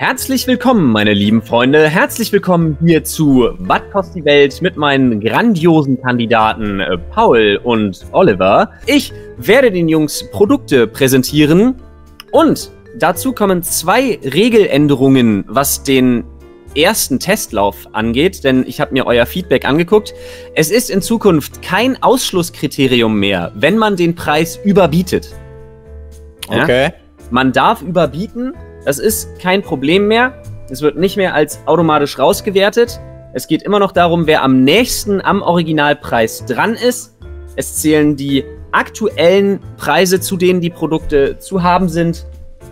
Herzlich willkommen, meine lieben Freunde. Herzlich willkommen hier zu Wat kost die Welt mit meinen grandiosen Kandidaten Paul und Oliver. Ich werde den Jungs Produkte präsentieren und dazu kommen zwei Regeländerungen, was den ersten Testlauf angeht, denn ich habe mir euer Feedback angeguckt. Es ist in Zukunft kein Ausschlusskriterium mehr, wenn man den Preis überbietet. Ja? Okay. Man darf überbieten. Das ist kein Problem mehr. Es wird nicht mehr als automatisch rausgewertet. Es geht immer noch darum, wer am nächsten am Originalpreis dran ist. Es zählen die aktuellen Preise, zu denen die Produkte zu haben sind.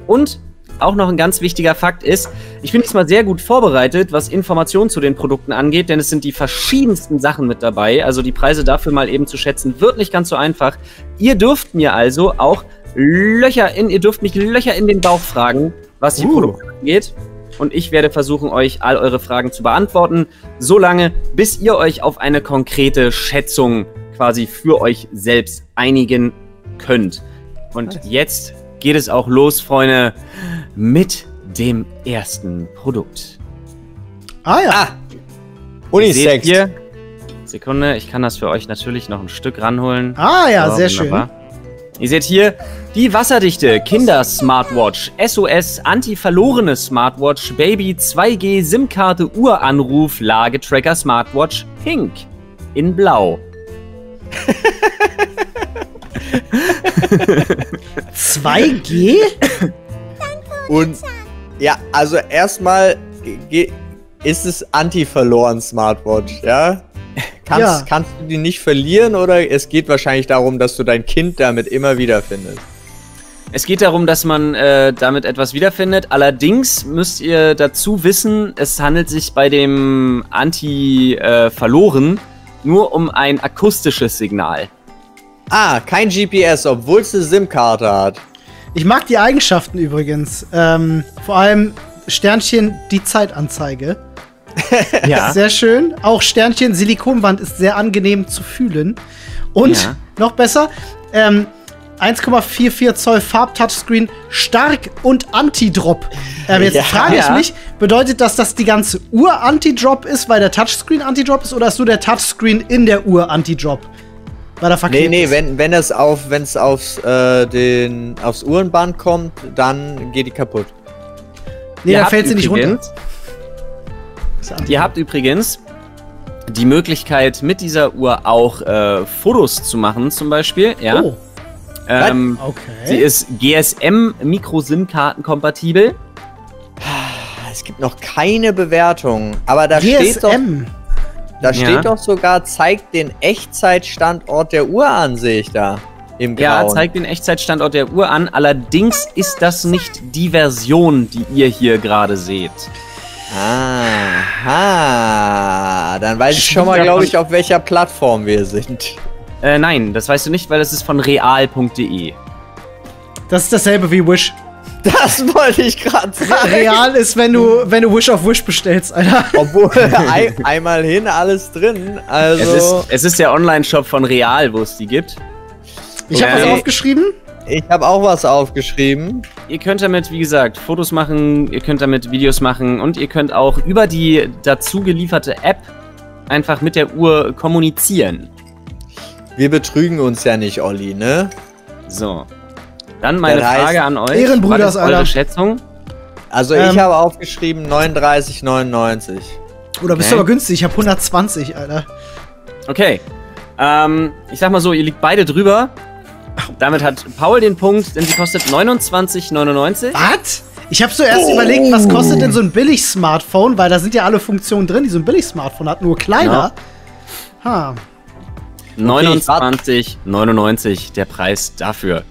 Und auch noch ein ganz wichtiger Fakt ist, ich bin jetzt mal sehr gut vorbereitet, was Informationen zu den Produkten angeht, denn es sind die verschiedensten Sachen mit dabei. Also die Preise dafür mal eben zu schätzen, wird nicht ganz so einfach. Ihr dürft mir also auch ihr dürft mich Löcher in den Bauch fragen, was die Produkte angeht. Und ich werde versuchen, euch all eure Fragen zu beantworten, solange, bis ihr euch auf eine konkrete Schätzung quasi für euch selbst einigen könnt. Und jetzt geht es auch los, Freunde, mit dem ersten Produkt. Ah ja. Unisex. Sekunde, ich kann das für euch natürlich noch ein Stück ranholen. Ah ja, so, sehr wunderbar. Schön. Ihr seht hier die wasserdichte Kinder-Smartwatch, SOS, anti-verlorene Smartwatch, Baby, 2G, SIM-Karte, Uhranruf, Lagetracker, Smartwatch, Pink in Blau. 2G? Und ja, also erstmal ist es anti-verloren Smartwatch, ja? Kannst du die nicht verlieren, oder es geht wahrscheinlich darum, dass du dein Kind damit immer wieder findest? Es geht darum, dass man damit etwas wiederfindet. Allerdings müsst ihr dazu wissen, es handelt sich bei dem Anti-Verloren nur um ein akustisches Signal. Ah, kein GPS, obwohl es eine SIM-Karte hat. Ich mag die Eigenschaften übrigens. Vor allem Sternchen, die Zeitanzeige. Ja. Sehr schön. Auch Sternchen Silikonband ist sehr angenehm zu fühlen. Und ja, noch besser, 1,44 Zoll Farb-Touchscreen, stark und Anti-Drop. Jetzt frage ich mich, bedeutet das, dass die ganze Uhr Anti-Drop ist, weil der Touchscreen Anti-Drop ist, oder ist nur der Touchscreen in der Uhr Anti-Drop? Weil er verklebt ist? Wenn es aufs Uhrenband kommt, dann geht die kaputt. Nee, dann fällt sie nicht runter. Ihr habt übrigens die Möglichkeit, mit dieser Uhr auch Fotos zu machen, zum Beispiel. Ja. Oh. Okay. Sie ist GSM-Micro-SIM-Karten kompatibel. Es gibt noch keine Bewertung, aber da steht doch, sogar, zeigt den Echtzeitstandort der Uhr an, sehe ich da. Ja, zeigt den Echtzeitstandort der Uhr an. Allerdings ist das nicht die Version, die ihr hier gerade seht. Aha, dann weiß ich schon mal, glaube ich, auf welcher Plattform wir sind. Nein, das weißt du nicht, weil das ist von real.de. Das ist dasselbe wie Wish. Das wollte ich gerade sagen. Real ist, wenn du Wish auf Wish bestellst, Alter. Obwohl, einmal hin, alles drin. Also es ist der Online-Shop von Real, wo es die gibt. Ich habe was aufgeschrieben. Ich habe auch was aufgeschrieben. Ihr könnt damit, wie gesagt, Fotos machen, ihr könnt damit Videos machen und ihr könnt auch über die dazu gelieferte App einfach mit der Uhr kommunizieren. Wir betrügen uns ja nicht, Olli, ne? So. Dann meine Frage an euch. Ehrenbrüder, eure Schätzung? Also ich habe aufgeschrieben 39,99. Oder bist du aber günstig? Ich habe 120, Alter. Okay. Ich sag mal so, ihr liegt beide drüber. Damit hat Paul den Punkt, denn sie kostet 29,99. Was? Ich habe zuerst überlegt, was kostet denn so ein Billig-Smartphone? Weil da sind ja alle Funktionen drin, die so ein Billig-Smartphone hat, nur kleiner. Genau. Ha. Okay, 29,99 der Preis dafür.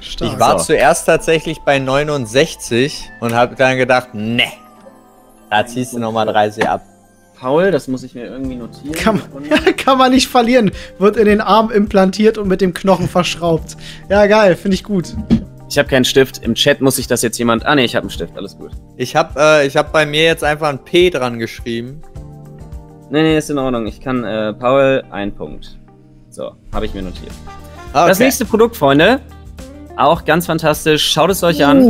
Stark. Ich war zuerst tatsächlich bei 69 und habe dann gedacht, ne, da ziehst du nochmal 30 ab. Paul, das muss ich mir irgendwie notieren. Kann man nicht verlieren. Wird in den Arm implantiert und mit dem Knochen verschraubt. Ja, geil, finde ich gut. Ich habe keinen Stift. Im Chat muss ich das jetzt jemand... Ah, ne, ich habe einen Stift, alles gut. Ich hab bei mir jetzt einfach ein P dran geschrieben. Nee, ist in Ordnung. Ich kann Paul, ein Punkt. So, habe ich mir notiert. Okay. Das nächste Produkt, Freunde. Auch ganz fantastisch. Schaut es euch an.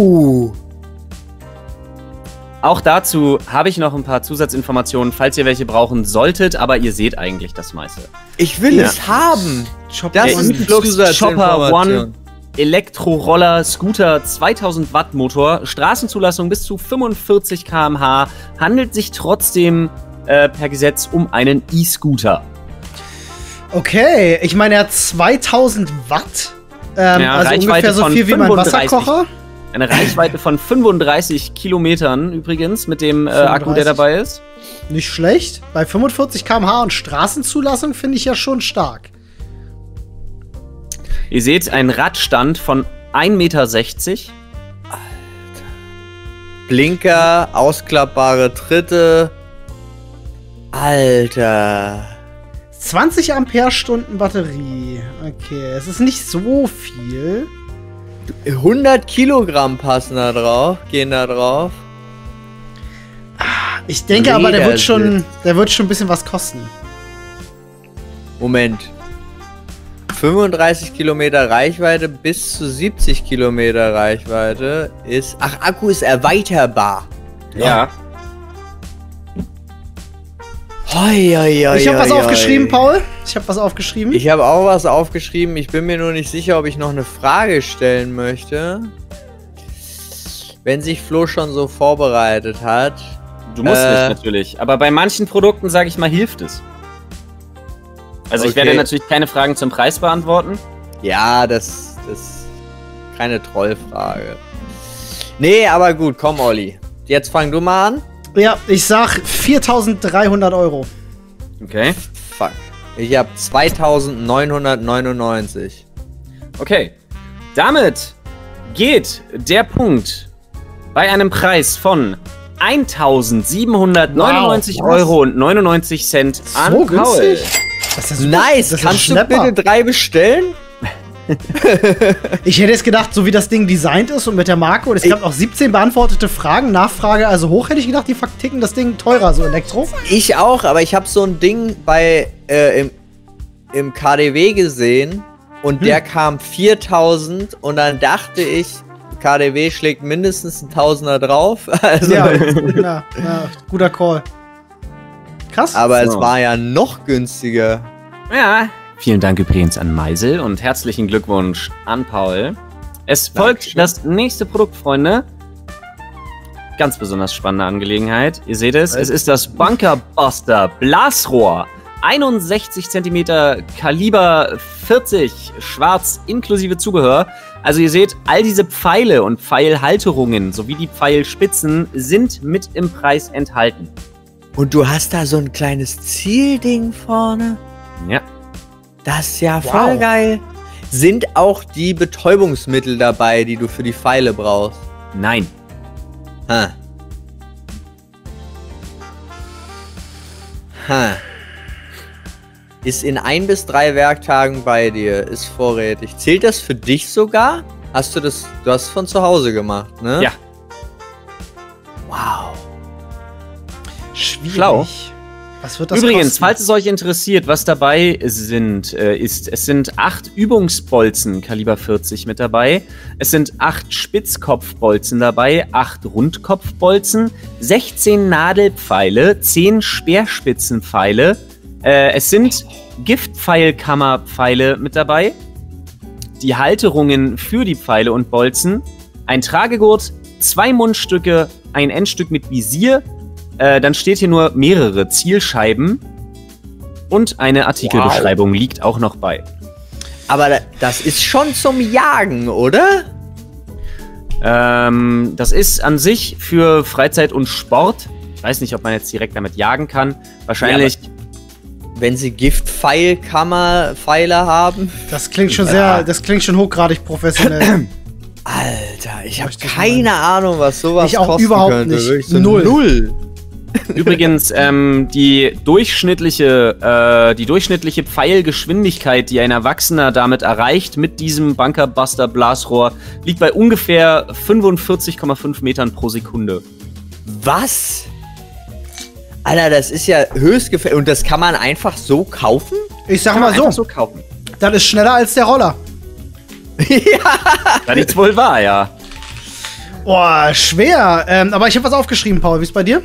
Auch dazu habe ich noch ein paar Zusatzinformationen, falls ihr welche brauchen solltet, aber ihr seht eigentlich das meiste. Ich will es haben! Das ist Chopper One Elektroroller Scooter 2000 Watt Motor, Straßenzulassung bis zu 45 km/h, handelt sich trotzdem per Gesetz um einen E-Scooter. Okay, ich meine, er hat 2000 Watt, also ungefähr so viel wie mein Wasserkocher. Eine Reichweite von 35 Kilometern übrigens mit dem Akku, der dabei ist. Nicht schlecht. Bei 45 km/h und Straßenzulassung finde ich ja schon stark. Ihr seht einen Radstand von 1,60 Meter. Alter. Blinker, ausklappbare Tritte. Alter. 20 Amperestunden Batterie. Okay, es ist nicht so viel. 100 Kilogramm passen da drauf, gehen da drauf. Ich denke aber, der wird schon ein bisschen was kosten. Moment. 35 Kilometer Reichweite bis zu 70 Kilometer Reichweite ist... Ach, Akku ist erweiterbar. Ja. Ich habe was aufgeschrieben, Paul. Ich habe was aufgeschrieben. Ich habe auch was aufgeschrieben. Ich bin mir nur nicht sicher, ob ich noch eine Frage stellen möchte. Wenn sich Flo schon so vorbereitet hat. Du musst nicht, natürlich. Aber bei manchen Produkten, sage ich mal, hilft es. Also ich werde natürlich keine Fragen zum Preis beantworten. Ja, das ist keine Trollfrage. Nee, aber gut, komm, Olli. Jetzt fang du mal an. Ja, ich sag 4.300 Euro. Okay. Fuck. Ich hab 2.999. Okay. Damit geht der Punkt bei einem Preis von 1.799 Euro und 99 Cent an Paul. So günstig? Das ist nice. Das kannst du bitte 3 bestellen? Ich hätte jetzt gedacht, so wie das Ding designt ist und mit der Marke, und es gab auch 17 beantwortete Fragen, Nachfrage, also hoch, hätte ich gedacht, die verticken das Ding teurer, so Elektro. Ich auch, aber ich habe so ein Ding bei im KDW gesehen und der kam 4000 und dann dachte ich, KDW schlägt mindestens einen Tausender drauf. Also ja, na, guter Call. Krass. Aber es war ja noch günstiger. Ja. Vielen Dank übrigens an Meisel und herzlichen Glückwunsch an Paul. Es folgt das nächste Produkt, Freunde. Ganz besonders spannende Angelegenheit. Ihr seht es, es ist das Bunker Buster Blasrohr. 61 cm Kaliber 40, schwarz inklusive Zubehör. Also ihr seht, all diese Pfeile und Pfeilhalterungen sowie die Pfeilspitzen sind mit im Preis enthalten. Und du hast da so ein kleines Zielding vorne? Ja. Das ist ja voll geil. Sind auch die Betäubungsmittel dabei, die du für die Pfeile brauchst? Nein. Ha. Ha. Ist in 1 bis 3 Werktagen bei dir, ist vorrätig. Zählt das für dich sogar? Hast du das, du hast es von zu Hause gemacht, ne? Ja. Wow. Schwierig. Schlau. Was wird das übrigens kosten? Falls es euch interessiert, was dabei sind, es sind 8 Übungsbolzen Kaliber 40 mit dabei, es sind 8 Spitzkopfbolzen dabei, 8 Rundkopfbolzen, 16 Nadelpfeile, 10 Speerspitzenpfeile, es sind Giftpfeilkammerpfeile mit dabei, die Halterungen für die Pfeile und Bolzen, ein Tragegurt, 2 Mundstücke, ein Endstück mit Visier, dann steht hier nur mehrere Zielscheiben und eine Artikelbeschreibung liegt auch noch bei. Aber das ist schon zum Jagen, oder? Das ist an sich für Freizeit und Sport. Ich weiß nicht, ob man jetzt direkt damit jagen kann. Wahrscheinlich. Ja, wenn sie Giftpfeile haben. Das klingt schon sehr, das klingt schon hochgradig professionell. Alter, ich habe keine Ahnung, was sowas kosten könnte. Ich auch überhaupt nicht. So null. Übrigens, die durchschnittliche Pfeilgeschwindigkeit, die ein Erwachsener damit erreicht, mit diesem Bunker Buster Blasrohr, liegt bei ungefähr 45,5 Metern pro Sekunde. Was? Alter, das ist ja höchst gefährlich. Und das kann man einfach so kaufen? Ich sag mal so. Das ist schneller als der Roller. Ja. Das ist wohl wahr, ja. Boah, schwer. Aber ich habe was aufgeschrieben, Paul. Wie ist bei dir?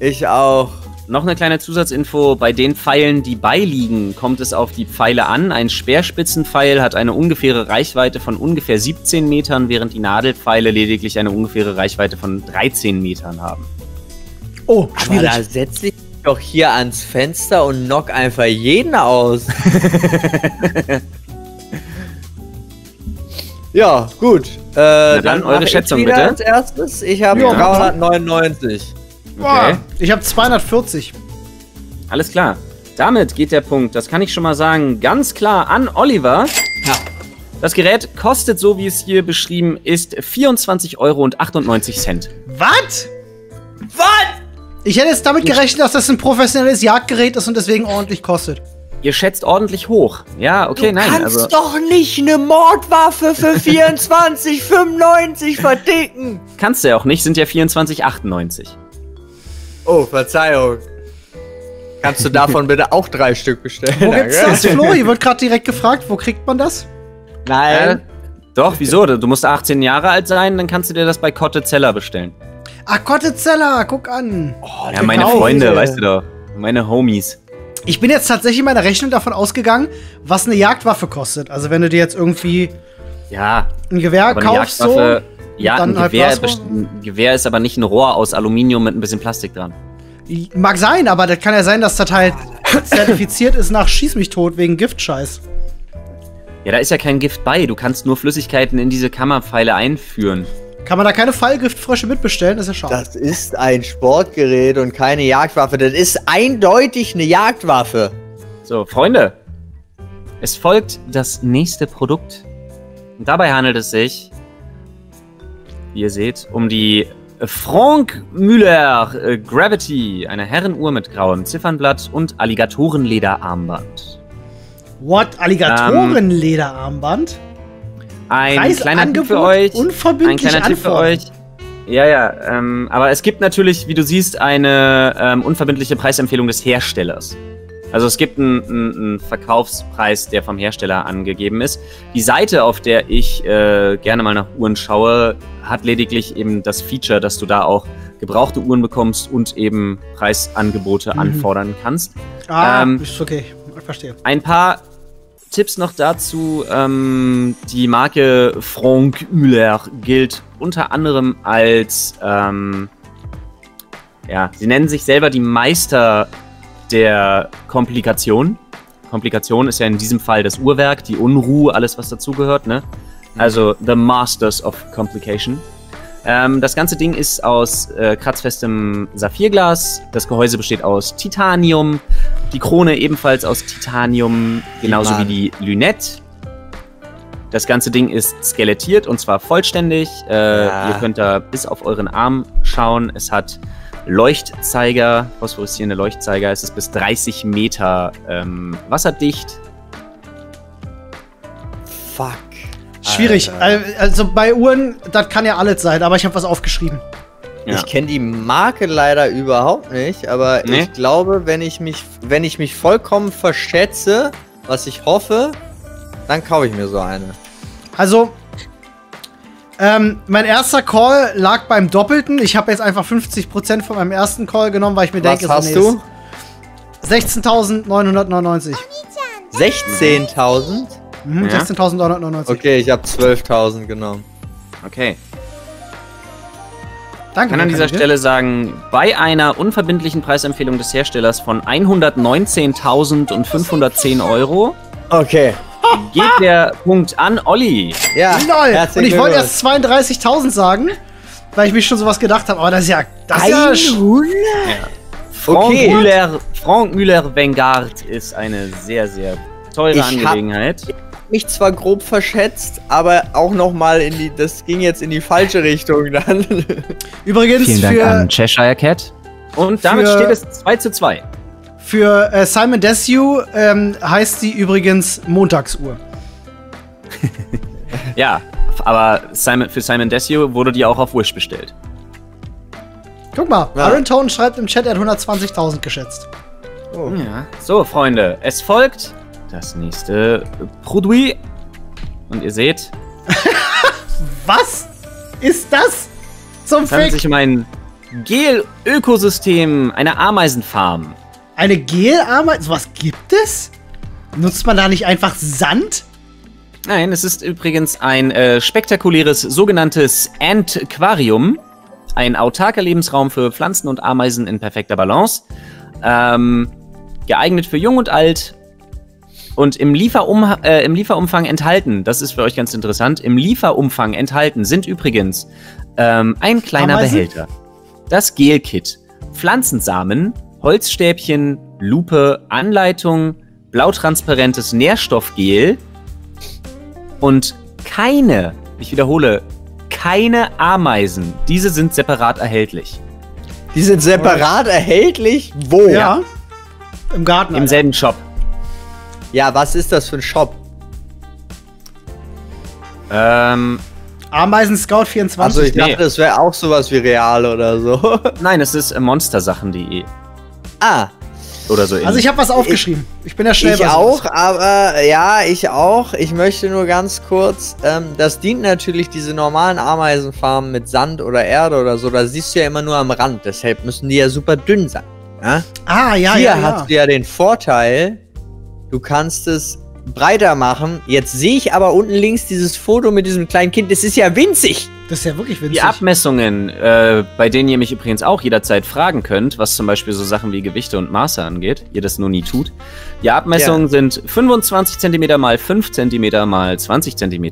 Ich auch. Noch eine kleine Zusatzinfo. Bei den Pfeilen, die beiliegen, kommt es auf die Pfeile an. Ein Speerspitzenpfeil hat eine ungefähre Reichweite von ungefähr 17 Metern, während die Nadelpfeile lediglich eine ungefähre Reichweite von 13 Metern haben. Oh, schwierig. Aber da setze ich doch hier ans Fenster und knock einfach jeden aus. Ja, gut. Dann eure Schätzung bitte. Als erstes. Ich habe 399. Okay. Ich habe 240. Alles klar. Damit geht der Punkt, das kann ich schon mal sagen, ganz klar an Oliver. Ja. Das Gerät kostet, so wie es hier beschrieben ist, 24,98 Euro. Was? Was? Ich hätte jetzt damit gerechnet, dass das ein professionelles Jagdgerät ist und deswegen ordentlich kostet. Ihr schätzt ordentlich hoch. Ja, okay, du nein. Du kannst also doch nicht eine Mordwaffe für 24,95 verdicken. Kannst du ja auch nicht, sind ja 24,98. Oh, Verzeihung. Kannst du davon bitte auch 3 Stück bestellen? Wo gibt's das, Flo? Ihr wird gerade direkt gefragt, wo kriegt man das? Nein. Doch, wieso? Du musst 18 Jahre alt sein, dann kannst du dir das bei Kottezeller bestellen. Ah, Kottezeller, guck an. Oh, ja, meine Freunde, weißt du doch. Meine Homies. Ich bin jetzt tatsächlich in meiner Rechnung davon ausgegangen, was eine Jagdwaffe kostet. Also wenn du dir jetzt irgendwie ein Gewehr kaufst, so. Ja, ein Gewehr ist aber nicht ein Rohr aus Aluminium mit ein bisschen Plastik dran. Mag sein, aber das kann ja sein, dass das halt zertifiziert ist nach Schieß mich tot wegen Giftscheiß. Ja, da ist ja kein Gift bei. Du kannst nur Flüssigkeiten in diese Kammerpfeile einführen. Kann man da keine Fallgiftfrösche mitbestellen? Das ist ja schade. Das ist ein Sportgerät und keine Jagdwaffe. Das ist eindeutig eine Jagdwaffe. So, Freunde. Es folgt das nächste Produkt. Und dabei handelt es sich, wie ihr seht, um die Franck Muller Gravity, eine Herrenuhr mit grauem Ziffernblatt und Alligatorenlederarmband. What? Alligatorenlederarmband? Ein kleiner Tipp für euch. Unverbindlich. Ein kleiner Tipp für euch. Ja, ja. Aber es gibt natürlich, wie du siehst, eine unverbindliche Preisempfehlung des Herstellers. Also es gibt einen Verkaufspreis, der vom Hersteller angegeben ist. Die Seite, auf der ich gerne mal nach Uhren schaue, hat lediglich eben das Feature, dass du da auch gebrauchte Uhren bekommst und eben Preisangebote anfordern kannst. Ah, ist okay. Ich verstehe. Ein paar Tipps noch dazu. Die Marke Franck Muller gilt unter anderem als, sie nennen sich selber die Meister der Komplikation. Komplikation ist ja in diesem Fall das Uhrwerk, die Unruhe, alles was dazugehört, ne? Also the Masters of Complication. Das ganze Ding ist aus kratzfestem Saphirglas. Das Gehäuse besteht aus Titanium. Die Krone ebenfalls aus Titanium, genauso wie die Lünette. Das ganze Ding ist skelettiert und zwar vollständig. Ihr könnt da bis auf euren Arm schauen. Es hat Leuchtzeiger, phosphoreszierende Leuchtzeiger. Es ist bis 30 Meter wasserdicht. Fuck. Schwierig. Alter. Also bei Uhren, das kann ja alles sein, aber ich habe was aufgeschrieben. Ja. Ich kenne die Marke leider überhaupt nicht, aber ich glaube, wenn ich mich vollkommen verschätze, was ich hoffe, dann kaufe ich mir so eine. Also, mein erster Call lag beim Doppelten. Ich habe jetzt einfach 50% von meinem ersten Call genommen, weil ich mir denke, was hast du? 16.999. 16.000? Mhm, ja. 16.999. Okay, ich habe 12.000 genommen. Okay. Danke. Ich kann an dieser Stelle sagen, bei einer unverbindlichen Preisempfehlung des Herstellers von 119.510 Euro. Okay. Geht der Punkt an Olli. Ja, und ich wollte erst 32.000 sagen, weil ich mich schon sowas gedacht habe. Aber das ist ja... Das ist Franck Muller Vanguard ist eine sehr, sehr teure Angelegenheit. Ich hab mich zwar grob verschätzt, aber auch nochmal in die... Das ging jetzt in die falsche Richtung dann. Übrigens vielen Dank an Cheshire Cat. Und damit steht es 2:2. Für Simon Desue heißt sie übrigens Montagsuhr. Ja, aber für Simon Desue wurde die auch auf Wish bestellt. Guck mal, Aaron Tone schreibt im Chat, er hat 120.000 geschätzt. Oh. Ja. So, Freunde, es folgt das nächste Produit. Und ihr seht... Was ist das? zum Fick? Handelt sich um ein Gel-Ökosystem einer Ameisenfarm. Eine Gel-Ameisen? Sowas gibt es? Nutzt man da nicht einfach Sand? Nein, es ist übrigens ein spektakuläres sogenanntes Ant-Aquarium. Ein autarker Lebensraum für Pflanzen und Ameisen in perfekter Balance. Geeignet für Jung und Alt. Und im Lieferumfang enthalten, das ist für euch ganz interessant, im Lieferumfang enthalten sind übrigens ein kleiner Behälter, das Gel-Kit, Pflanzensamen, Holzstäbchen, Lupe, Anleitung, blautransparentes Nährstoffgel und keine, ich wiederhole, keine Ameisen. Diese sind separat erhältlich. Die sind separat erhältlich? Wo? Ja. Im Garten. Im selben Shop. Ja, was ist das für ein Shop? Ameisen Scout 24. Also ich dachte, das wäre auch sowas wie Real oder so. Nein, es ist monstersachen.de. Ah. Oder so ähnlich. Also ich habe was aufgeschrieben. Ich bin ja schnell. Ich auch, aber ja, ich auch. Ich möchte nur ganz kurz, das dient natürlich diese normalen Ameisenfarmen mit Sand oder Erde oder so. Da siehst du ja immer nur am Rand. Deshalb müssen die ja super dünn sein. Ja? Ah, ja, hier ja. Hier hast du ja den Vorteil, du kannst es breiter machen. Jetzt sehe ich aber unten links dieses Foto mit diesem kleinen Kind. Das ist ja winzig. Das ist ja wirklich winzig. Die Abmessungen, bei denen ihr mich übrigens auch jederzeit fragen könnt, was zum Beispiel so Sachen wie Gewichte und Maße angeht, ihr das nur nie tut. Die Abmessungen sind 25 cm mal 5 cm mal 20 cm.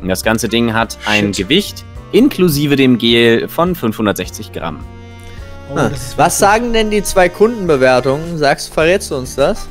Und das ganze Ding hat ein Gewicht inklusive dem Gel von 560 Gramm. Oh, was sagen denn die 2 Kundenbewertungen? Verrätst du uns das?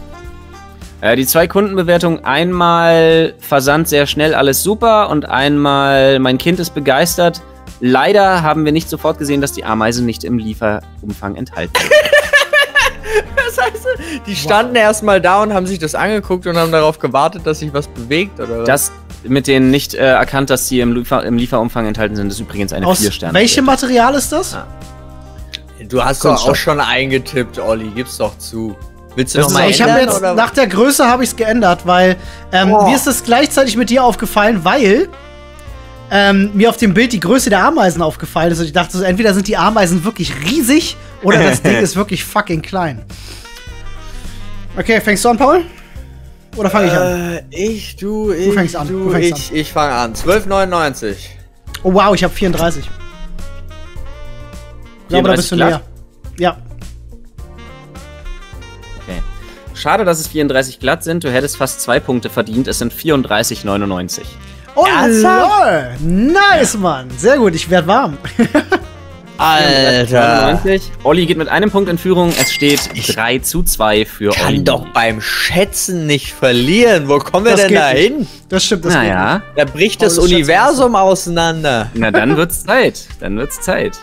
Die 2 Kundenbewertungen, einmal Versand sehr schnell, alles super, und einmal mein Kind ist begeistert. Leider haben wir nicht sofort gesehen, dass die Ameisen nicht im Lieferumfang enthalten sind. Das heißt, die standen erstmal da und haben sich das angeguckt und haben darauf gewartet, dass sich was bewegt, oder was? Das mit denen nicht erkannt, dass sie im Lieferumfang enthalten sind, ist übrigens eine 4-Sterne. Welchem Material ist das? Ah. Du hast doch auch schon eingetippt, Olli, gib's doch zu. Willst du nochmal ändern? Ich jetzt, nach der Größe habe ich es geändert, weil mir ist das gleichzeitig mit dir aufgefallen, weil mir auf dem Bild die Größe der Ameisen aufgefallen ist. Und ich dachte, so, entweder sind die Ameisen wirklich riesig oder das Ding ist wirklich fucking klein. Okay, fängst du an, Paul? Oder fange ich an? Du fängst an. Ich fange an. 12,99. Oh wow, ich habe 34. Ich glaube, da bist du näher. Ja. Schade, dass es 34 glatt sind. Du hättest fast 2 Punkte verdient. Es sind 34,99. Oh, lol. Nice, Mann. Sehr gut, ich werde warm. Alter. Olli geht mit einem Punkt in Führung. Es steht 3:2 für Olli. Kann doch beim Schätzen nicht verlieren. Wo kommen wir denn da hin? Das stimmt, das geht nicht. Da bricht das Universum auseinander. Na, dann wird's Zeit. Dann wird's Zeit.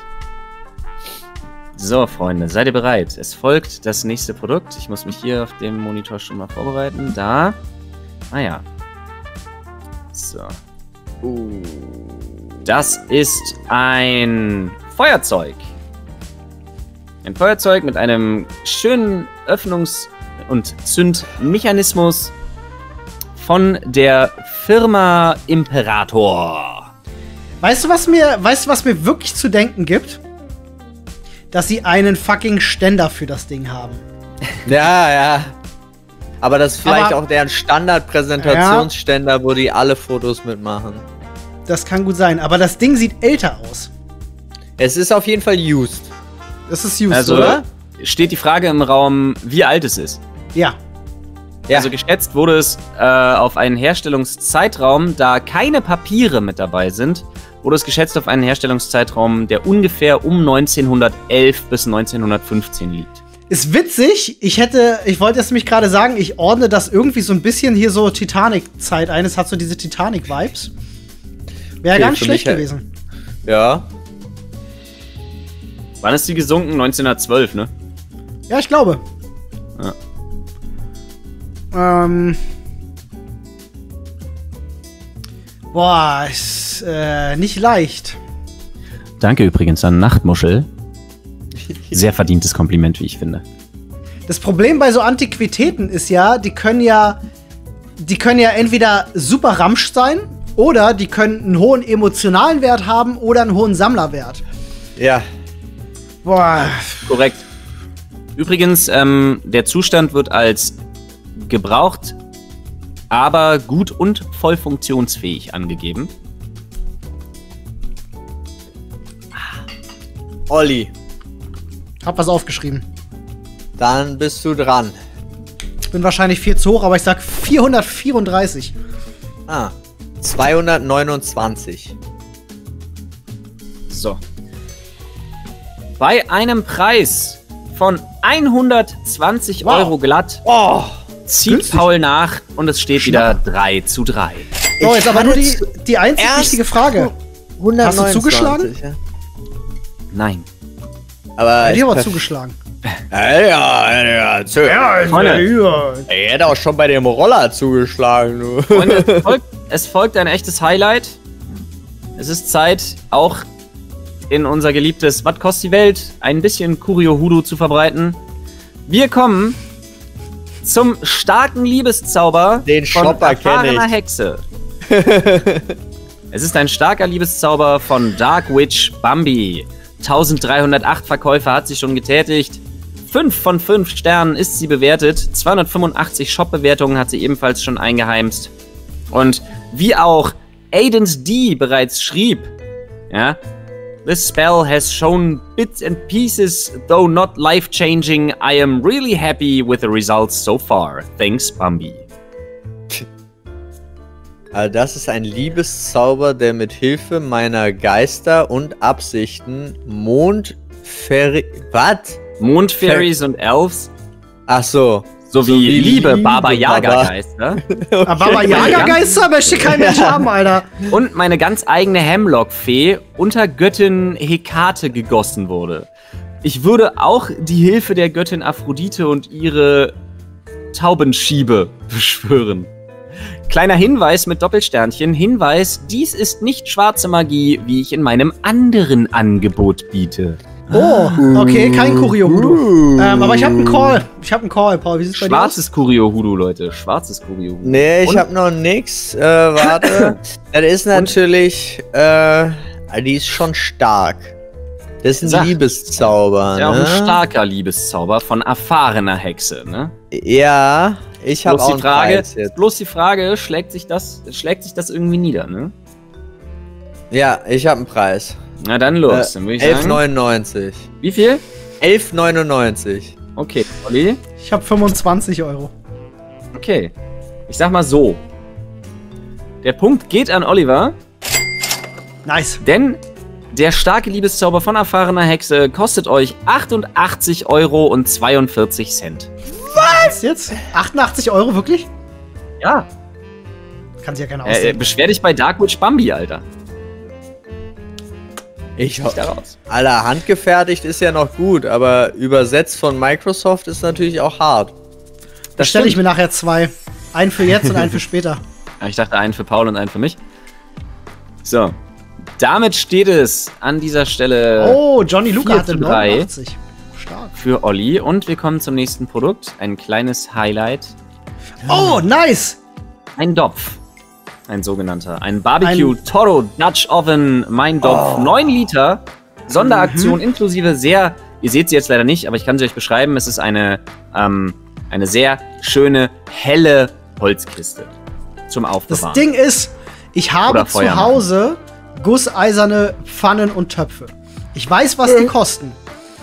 So, Freunde, seid ihr bereit? Es folgt das nächste Produkt. Ich muss mich hier auf dem Monitor schon mal vorbereiten. Da. Ah ja. So. Das ist ein Feuerzeug. Ein Feuerzeug mit einem schönen Öffnungs- und Zündmechanismus von der Firma Imperator. Weißt du, was mir wirklich zu denken gibt? Dass sie einen fucking Ständer für das Ding haben. Ja, ja. Aber das ist vielleicht auch deren Standard-Präsentationsständer, wo die alle Fotos mitmachen. Das kann gut sein, aber das Ding sieht älter aus. Es ist auf jeden Fall used. Es ist used, also, oder? Steht die Frage im Raum, wie alt es ist. Ja. Also geschätzt wurde es auf einen Herstellungszeitraum, da keine Papiere mit dabei sind, wurde es geschätzt auf einen Herstellungszeitraum, der ungefähr um 1911 bis 1915 liegt. Ist witzig, ich wollte es mich gerade sagen, ich ordne das irgendwie so ein bisschen hier so Titanic-Zeit ein. Es hat so diese Titanic-Vibes. Wäre ganz schlecht gewesen. Ja. Wann ist die gesunken? 1912, ne? Ja, ich glaube. Ja. Boah, ist nicht leicht. Danke übrigens an Nachtmuschel. Sehr verdientes Kompliment, wie ich finde. Das Problem bei so Antiquitäten ist ja, die können ja entweder super ramsch sein oder die können einen hohen emotionalen Wert haben oder einen hohen Sammlerwert. Ja. Boah. Korrekt. Übrigens, der Zustand wird als gebraucht, aber gut und voll funktionsfähig angegeben. Olli. Hab was aufgeschrieben. Dann bist du dran. Ich bin wahrscheinlich viel zu hoch, aber ich sag 434. Ah, 229. So. Bei einem Preis von 120 Euro glatt zieht günstig. Paul nach und es steht wieder 3:3. So, jetzt aber nur die einzig wichtige Frage. 129, hast du zugeschlagen? Ja. Nein. Aber ich habe zugeschlagen. Ja. Ich hätte auch schon bei dem Roller zugeschlagen. Du. Freunde, es folgt ein echtes Highlight. Es ist Zeit, auch in unser geliebtes Wat kost die Welt ein bisschen Kurio-Hudo zu verbreiten. Wir kommen zum starken Liebeszauber den von erfahrener Hexe. Es ist ein starker Liebeszauber von Dark Witch Bambi. 1308 Verkäufe hat sie schon getätigt. 5 von 5 Sternen ist sie bewertet. 285 Shop-Bewertungen hat sie ebenfalls schon eingeheimst. Und wie auch Aiden D. bereits schrieb, ja, this spell has shown bits and pieces, though not life-changing. I am really happy with the results so far. Thanks, Bambi. Also das ist ein Liebeszauber, der mit Hilfe meiner Geister und Absichten Mondfairies und Elves? Ach so. Sowie liebe Baba Yaga-Geister. Okay. Baba Yaga-Geister möchte kein Mensch haben, Alter. Und meine ganz eigene Hemlock-Fee unter Göttin Hekate gegossen wurde. Ich würde auch die Hilfe der Göttin Aphrodite und ihre Taubenschiebe beschwören. Kleiner Hinweis mit Doppelsternchen. Hinweis, dies ist nicht schwarze Magie, wie ich in meinem anderen Angebot biete. Oh, okay, kein Kurio-Hudo. Aber ich habe einen Call. Ich habe einen Call, Paul. Wie sieht's bei dir aus? Schwarzes Kurio-Hudo, Leute. Schwarzes Kurio-Hudo. Nee, ich habe noch nix. Warte. Das ist natürlich... die ist schon stark. Das ist ein Liebeszauber, ja, ne? Auch ein starker Liebeszauber von erfahrener Hexe, ne? Ja... Ich habe auch bloß die Frage, schlägt sich das irgendwie nieder, ne? Ja, ich habe einen Preis. Na dann los, dann würde ich sagen. 11,99. Wie viel? 11,99. Okay, Olli? Ich habe 25 Euro. Okay. Ich sag mal so. Der Punkt geht an Oliver. Nice. Denn der starke Liebeszauber von erfahrener Hexe kostet euch 88,42 Euro. Was jetzt? 88 Euro, wirklich? Ja. Kann sich ja keiner ausdenken. Beschwer dich bei Dark Witch Bambi, Alter. Ich hoffe. Alter, handgefertigt ist ja noch gut, aber übersetzt von Microsoft ist natürlich auch hart. Da stelle ich mir nachher zwei. Einen für jetzt und einen für später. Ich dachte, einen für Paul und einen für mich. So. Damit steht es an dieser Stelle. Oh, Johnny Luca hatte 89. Für Olli. Und wir kommen zum nächsten Produkt. Ein kleines Highlight. Oh, nice! Ein Dopf. Ein sogenannter. Ein Barbecue Toro Dutch Oven. Mein Dopf. 9 Liter. Sonderaktion inklusive sehr... Ihr seht sie jetzt leider nicht, aber ich kann sie euch beschreiben. Es ist eine sehr schöne, helle Holzkiste zum Aufbewahren. Das Ding ist, ich habe zu Hause gusseiserne Pfannen und Töpfe. Ich weiß, was die kosten.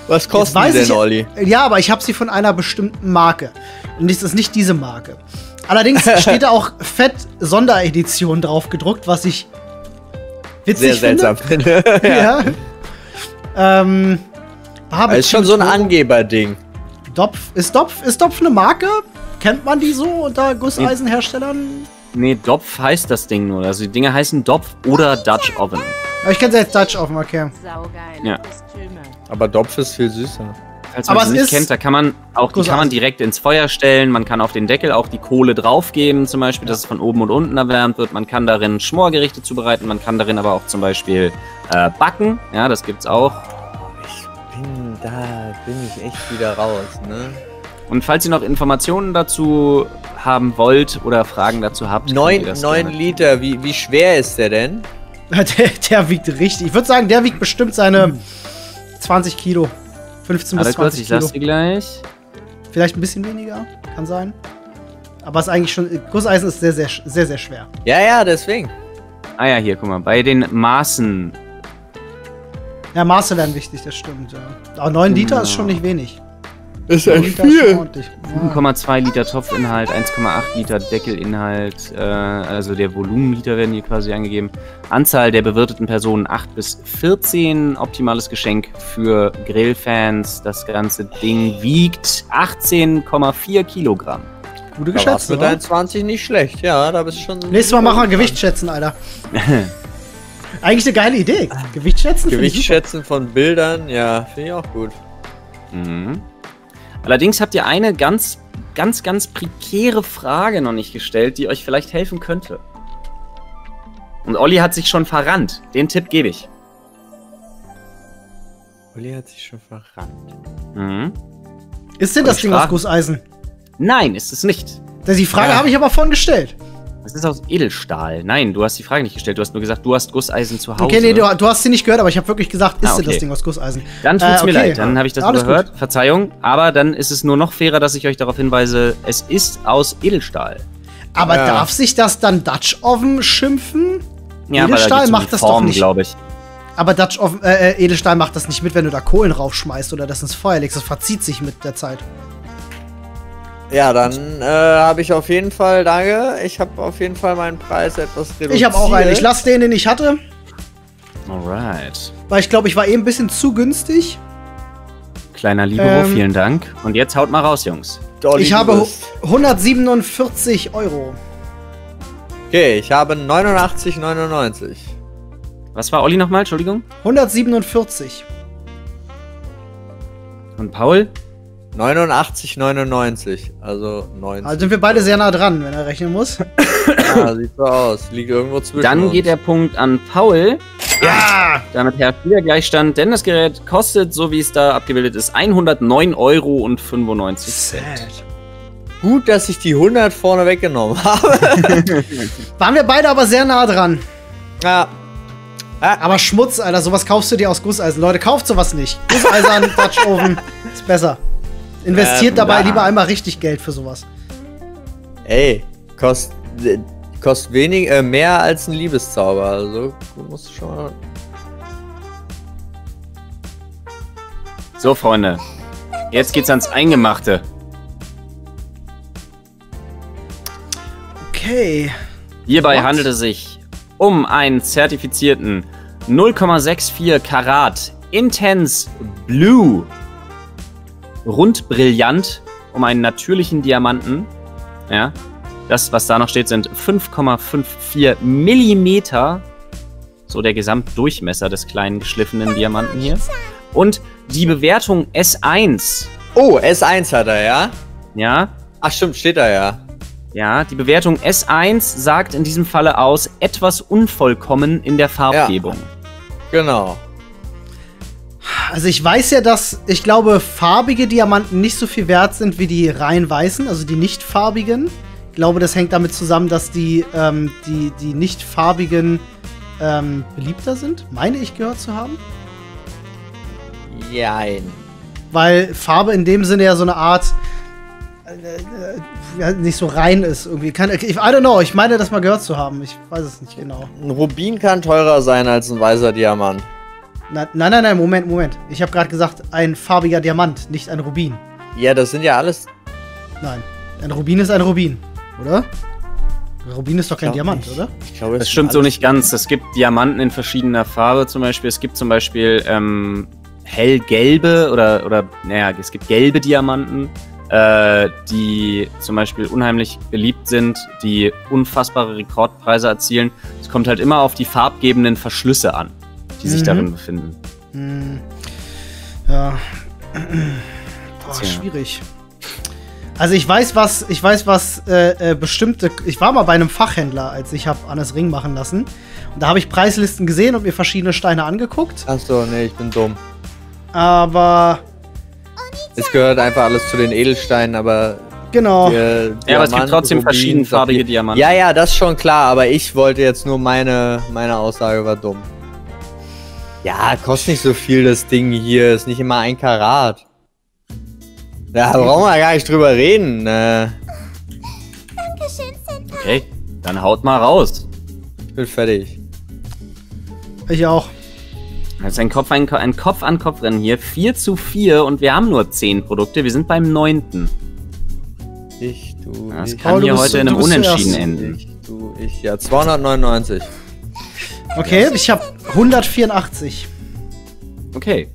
Was kosten die denn, Olli? Ja, aber ich habe sie von einer bestimmten Marke. Und es ist nicht diese Marke. Allerdings steht da auch fett Sonderedition drauf gedruckt, was ich witzig finde. Sehr seltsam. Ja. Ist schon so ein Angeberding. Ist Dopf eine Marke? Kennt man die so unter Gusseisenherstellern? Nee, Dopf heißt das Ding nur. Also die Dinger heißen Dopf oder Dutch Oven. Aber ich kenne jetzt Dutch Oven, okay. Ja. Aber Dopf ist viel süßer. Falls man es nicht kennt, da kann man auch direkt ins Feuer stellen. Man kann auf den Deckel auch die Kohle draufgeben, zum Beispiel, dass es von oben und unten erwärmt wird. Man kann darin Schmorgerichte zubereiten. Man kann darin aber auch zum Beispiel backen. Ja, das gibt's auch. Da bin ich echt wieder raus, ne? Und falls ihr noch Informationen dazu haben wollt oder Fragen dazu habt, 9 Liter, wie schwer ist der denn? Der wiegt richtig. Ich würde sagen, der wiegt bestimmt seine 20 Kilo. 15 bis 20 Kilo. Ich lasse die gleich. Vielleicht ein bisschen weniger, kann sein. Aber es ist eigentlich schon, Gusseisen ist sehr, sehr, sehr, sehr schwer. Ja, ja, deswegen. Ah ja, hier, guck mal, bei den Maßen. Ja, Maße werden wichtig, das stimmt. Ja. Aber 9 Liter ist schon nicht wenig. Ist echt viel. 7,2 Liter Topfinhalt, 1,8 Liter Deckelinhalt, also der Volumenliter werden hier quasi angegeben. Anzahl der bewirteten Personen 8 bis 14, optimales Geschenk für Grillfans. Das ganze Ding wiegt 18,4 Kilogramm. Gute Geschätze, oder? 20 nicht schlecht, ja, da bist du schon... Nächstes Mal machen wir Gewichtsschätzen, Alter. Eigentlich eine geile Idee. Gewichtsschätzen? Gewichtsschätzen von Bildern, ja, finde ich auch gut. Mhm. Allerdings habt ihr eine ganz, ganz, ganz prekäre Frage noch nicht gestellt, die euch vielleicht helfen könnte. Und Olli hat sich schon verrannt. Den Tipp gebe ich. Olli hat sich schon verrannt. Mhm. Ist denn das Ding aus Gusseisen? Nein, ist es nicht. Die Frage habe ich aber vorhin gestellt. Es ist aus Edelstahl. Nein, du hast die Frage nicht gestellt. Du hast nur gesagt, du hast Gusseisen zu Hause. Okay, nee, du hast sie nicht gehört, aber ich habe wirklich gesagt, ist denn das Ding aus Gusseisen? Dann tut's mir leid, dann habe ich das überhört. Gut. Verzeihung, aber dann ist es nur noch fairer, dass ich euch darauf hinweise, es ist aus Edelstahl. Aber darf sich das dann Dutch Oven schimpfen? Ja, Edelstahl macht das doch nicht, glaube ich. Aber Dutch Oven, Edelstahl macht das nicht mit, wenn du da Kohlen raufschmeißt oder das ins Feuer legst. Das verzieht sich mit der Zeit. Ja, dann habe ich auf jeden Fall, danke, ich habe auf jeden Fall meinen Preis etwas reduziert. Ich habe auch einen, ich lasse den ich hatte. Alright. Weil ich glaube, ich war eben ein bisschen zu günstig. Kleiner Libero, vielen Dank. Und jetzt haut mal raus, Jungs. Ich habe 147 Euro. Okay, ich habe 89,99. Was war Olli nochmal, Entschuldigung? 147. Und Paul? 89,99, also 90. Also sind wir beide sehr nah dran, wenn er rechnen muss. Ja, sieht so aus. Liegt irgendwo zwischen Dann geht der Punkt an Paul. Ja! Damit herrscht wieder Gleichstand, denn das Gerät kostet, so wie es da abgebildet ist, 109,95 Euro. Gut, dass ich die 100 vorne weggenommen habe. Waren wir beide aber sehr nah dran. Ja. Aber Schmutz, Alter, sowas kaufst du dir aus Gusseisen. Leute, kauft sowas nicht. Gusseisern, Dutch Oven, ist besser. Investiert dabei lieber einmal richtig Geld für sowas. Ey, kostet wenig, mehr als ein Liebeszauber, also musst du schon mal... So, Freunde, jetzt geht's ans Eingemachte. Okay. Hierbei handelt es sich um einen zertifizierten 0,64 Karat Intense Blue Rundbrillant um einen natürlichen Diamanten. Ja, das, was da noch steht, sind 5,54 Millimeter. So der Gesamtdurchmesser des kleinen geschliffenen Diamanten hier. Und die Bewertung S1. Oh, S1 hat er, ja? Ja. Ach stimmt, steht da ja. Ja, die Bewertung S1 sagt in diesem Falle aus, etwas unvollkommen in der Farbgebung. Ja, genau. Also ich weiß ja, dass, ich glaube, farbige Diamanten nicht so viel wert sind wie die rein weißen, also die nicht farbigen. Ich glaube, das hängt damit zusammen, dass die nicht farbigen beliebter sind, meine ich gehört zu haben. Jein. Weil Farbe in dem Sinne ja so eine Art nicht so rein ist irgendwie. I don't know, ich meine das mal gehört zu haben, ich weiß es nicht genau. Ein Rubin kann teurer sein als ein weißer Diamant. Nein, nein, nein, Moment, Moment. Ich habe gerade gesagt, ein farbiger Diamant, nicht ein Rubin. Ja, das sind ja alles... Nein, ein Rubin ist ein Rubin, oder? Ein Rubin ist doch kein Diamant, oder? Ich glaube, das stimmt so nicht ganz. Es gibt Diamanten in verschiedener Farbe zum Beispiel. Es gibt zum Beispiel hellgelbe oder naja, es gibt gelbe Diamanten, die zum Beispiel unheimlich beliebt sind, die unfassbare Rekordpreise erzielen. Es kommt halt immer auf die farbgebenden Verschlüsse an, die sich darin befinden. Ja. Boah, schwierig. Also ich weiß, was bestimmte... Ich war mal bei einem Fachhändler, als ich habe Annes Ring machen lassen. Und da habe ich Preislisten gesehen und mir verschiedene Steine angeguckt. Achso, nee, ich bin dumm. Aber... Es gehört einfach alles zu den Edelsteinen, aber... Genau. Ja, aber es gibt trotzdem verschiedenfarbige Diamanten. Ja, ja, das ist schon klar, aber ich wollte jetzt nur meine Aussage war dumm. Ja, kostet nicht so viel, das Ding hier. Ist nicht immer 1 Karat. Da brauchen wir gar nicht drüber reden. Dankeschön, Senpai. Okay, dann haut mal raus. Ich bin fertig. Ich auch. Das ist ein Kopf-an-Kopf-Rennen hier. 4:4 und wir haben nur 10 Produkte. Wir sind beim 9. Ich, du, das ich. Kann hier heute in einem Unentschieden enden. Ich, du, ich. Ja, 299. Okay, ich habe 184. Okay.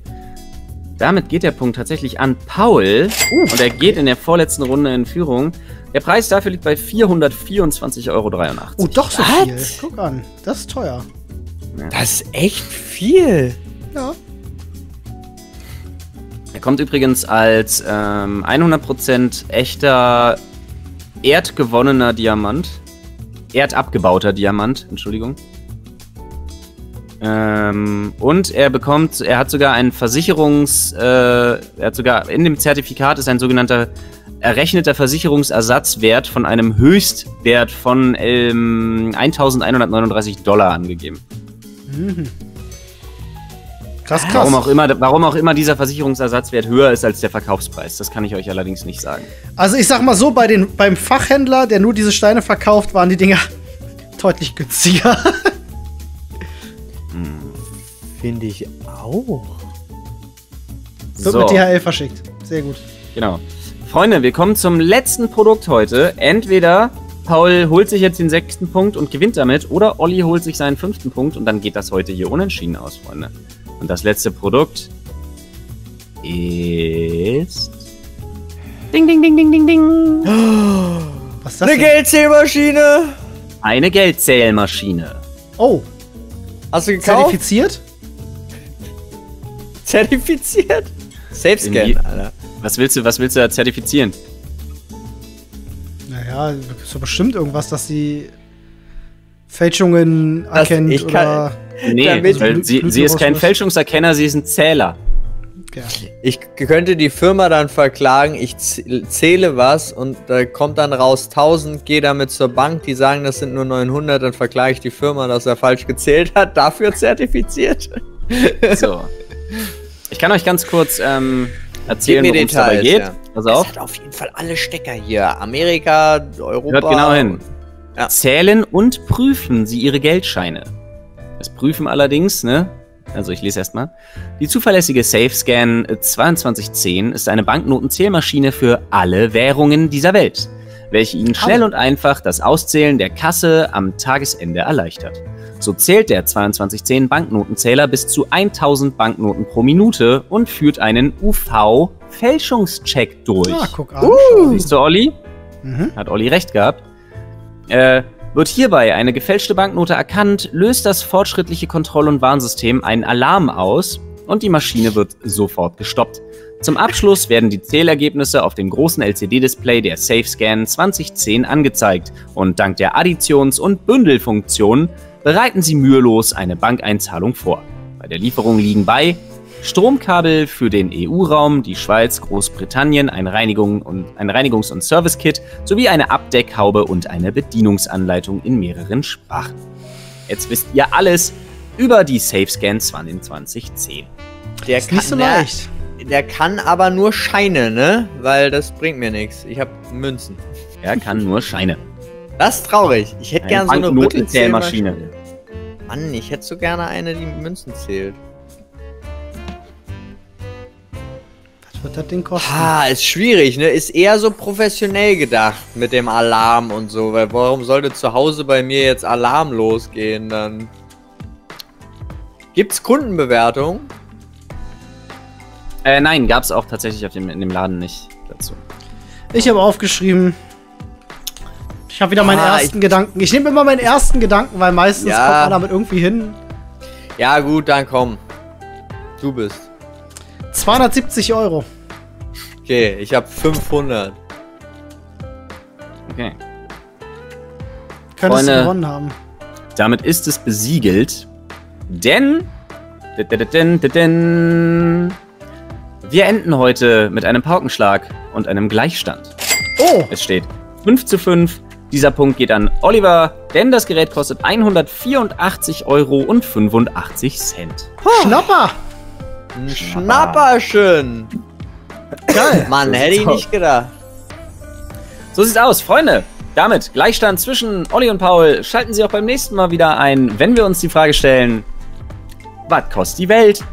Damit geht der Punkt tatsächlich an Paul. Und er geht in der vorletzten Runde in Führung. Der Preis dafür liegt bei 424,83 €. Oh, doch so viel. Guck an, das ist teuer. Ja. Das ist echt viel. Ja. Er kommt übrigens als 100% echter erdgewonnener Diamant. Erdabgebauter Diamant, Entschuldigung. Und er hat sogar einen in dem Zertifikat ist ein sogenannter errechneter Versicherungsersatzwert von einem Höchstwert von $1.139 angegeben. Mhm. Krass, krass. Warum auch immer dieser Versicherungsersatzwert höher ist als der Verkaufspreis, das kann ich euch allerdings nicht sagen. Also ich sag mal so, beim Fachhändler, der nur diese Steine verkauft, waren die Dinger deutlich günstiger. Finde ich auch. Wird mit DHL verschickt. Sehr gut. Genau. Freunde, wir kommen zum letzten Produkt heute. Entweder Paul holt sich jetzt den 6. Punkt und gewinnt damit, oder Olli holt sich seinen 5. Punkt und dann geht das heute hier unentschieden aus, Freunde. Und das letzte Produkt ist... Ding, ding, ding, ding, ding, ding. Was ist das? Eine Geldzählmaschine. Eine Geldzählmaschine. Oh. Hast du gekauft? Zertifiziert? Zertifiziert? SafeScan, Alter. Was willst du da zertifizieren? Naja, so bestimmt irgendwas, dass sie Fälschungen erkennt oder... Nee, weil sie ist kein Fälschungserkenner, sie ist ein Zähler. Ja. Ich könnte die Firma dann verklagen, ich zähle was und kommt dann raus 1000, gehe damit zur Bank, die sagen, das sind nur 900, dann verklage ich die Firma, dass er falsch gezählt hat, dafür zertifiziert. So. Ich kann euch ganz kurz erzählen, worum es dabei geht. Ja. Pass auf. Es hat auf jeden Fall alle Stecker hier. Amerika, Europa. Hört genau hin. Ja. Zählen und prüfen sie ihre Geldscheine. Das Prüfen allerdings, ne? Also ich lese erstmal. Die zuverlässige SafeScan 2210 ist eine Banknotenzählmaschine für alle Währungen dieser Welt, welche Ihnen schnell und einfach das Auszählen der Kasse am Tagesende erleichtert. So zählt der 2210 Banknotenzähler bis zu 1000 Banknoten pro Minute und führt einen UV-Fälschungscheck durch. Ah, guck an. Siehst du, Olli? Mhm. Hat Olli recht gehabt. Wird hierbei eine gefälschte Banknote erkannt, löst das fortschrittliche Kontroll- und Warnsystem einen Alarm aus und die Maschine wird sofort gestoppt. Zum Abschluss werden die Zählergebnisse auf dem großen LCD-Display der SafeScan 2010 angezeigt und dank der Additions- und Bündelfunktion bereiten sie mühelos eine Bankeinzahlung vor. Bei der Lieferung liegen bei Stromkabel für den EU-Raum, die Schweiz, Großbritannien, ein Reinigungs- und Service-Kit sowie eine Abdeckhaube und eine Bedienungsanleitung in mehreren Sprachen. Jetzt wisst ihr alles über die SafeScan 2010. Der ist nicht so leicht. Der kann aber nur Scheine, ne? Weil das bringt mir nichts. Ich habe Münzen. Er kann nur Scheine. Das ist traurig. Ich hätte gerne so eine Notenzählmaschine. Mann, ich hätte so gerne eine, die Münzen zählt. Wird das Ding kosten? Ah, ist schwierig, ne? Ist eher so professionell gedacht mit dem Alarm und so, weil warum sollte zu Hause bei mir jetzt Alarm losgehen dann? Gibt's Kundenbewertung? Nein, gab's auch tatsächlich in dem Laden nicht dazu. Ich habe aufgeschrieben. Ich habe wieder meinen ersten Gedanken. Ich nehme immer meinen ersten Gedanken, weil meistens kommt man damit irgendwie hin. Ja gut, dann komm. Du bist. 270 €. Okay, ich habe 500. Okay. Könntest du gewonnen haben. Damit ist es besiegelt, denn wir enden heute mit einem Paukenschlag und einem Gleichstand. Oh! Es steht 5:5 Dieser Punkt geht an Oliver, denn das Gerät kostet 184,85 €. Schnapper! Schnapperchen! Geil! Mann, hätte ich nicht gedacht. So sieht's aus, Freunde. Damit Gleichstand zwischen Olli und Paul. Schalten Sie auch beim nächsten Mal wieder ein, wenn wir uns die Frage stellen, was kostet die Welt?